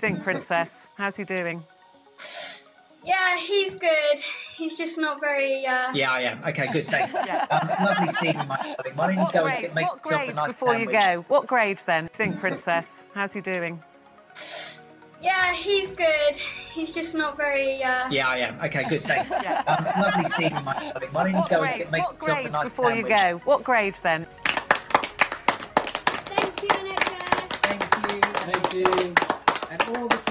Think, Princess, how's he doing? Yeah, he's good. He's just not very. Yeah, I am. Okay, good. Thanks. Yeah. Lovely seeing you, my darling. Why don't you go and make yourself a nice before sandwich? You go? What grade then? Think, Princess, how's he doing? Yeah, he's good. He's just not very. Yeah, I am. Okay, good. Thanks. Yeah. Lovely seeing you, my darling. Why don't you go and make yourself a nice sandwich? Before you go? What grade then? Thank you, Nicholas. Thank you. Thank you. And all the